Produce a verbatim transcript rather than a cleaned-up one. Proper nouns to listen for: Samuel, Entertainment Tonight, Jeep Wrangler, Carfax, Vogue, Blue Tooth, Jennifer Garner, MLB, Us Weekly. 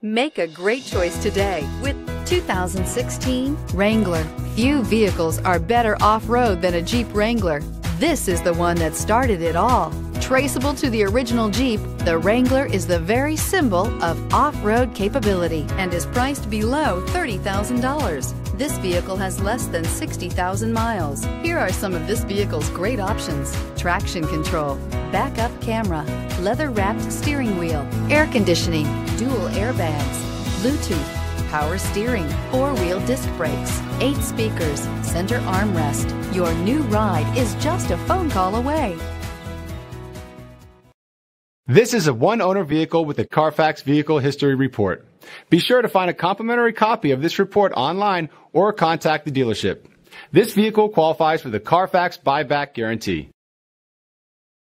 Make a great choice today with two thousand sixteen Wrangler. Few vehicles are better off-road than a Jeep Wrangler. This is the one that started it all. Traceable to the original Jeep, the Wrangler is the very symbol of off-road capability and is priced below thirty thousand dollars. This vehicle has less than sixty thousand miles. Here are some of this vehicle's great options: traction control, backup camera, leather-wrapped steering wheel, air conditioning, dual airbags, Bluetooth, power steering, four-wheel disc brakes, eight speakers, center armrest. Your new ride is just a phone call away. This is a one-owner vehicle with a Carfax Vehicle History Report. Be sure to find a complimentary copy of this report online or contact the dealership. This vehicle qualifies for the Carfax Buyback Guarantee.